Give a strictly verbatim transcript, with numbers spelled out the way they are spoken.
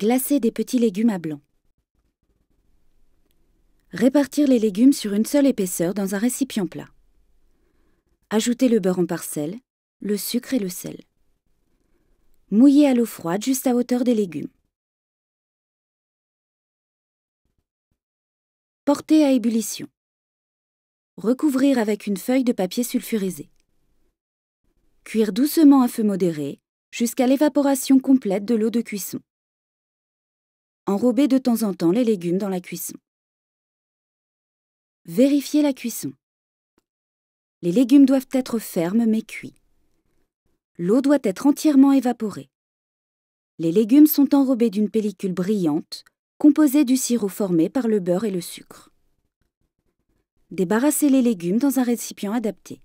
Glacer des petits légumes à blanc. Répartir les légumes sur une seule épaisseur dans un récipient plat. Ajouter le beurre en parcelles, le sucre et le sel. Mouiller à l'eau froide juste à hauteur des légumes. Porter à ébullition. Recouvrir avec une feuille de papier sulfurisé. Cuire doucement à feu modéré jusqu'à l'évaporation complète de l'eau de cuisson. Enrober de temps en temps les légumes dans la cuisson. Vérifier la cuisson. Les légumes doivent être fermes mais cuits. L'eau doit être entièrement évaporée. Les légumes sont enrobés d'une pellicule brillante, composée du sirop formé par le beurre et le sucre. Débarrassez les légumes dans un récipient adapté.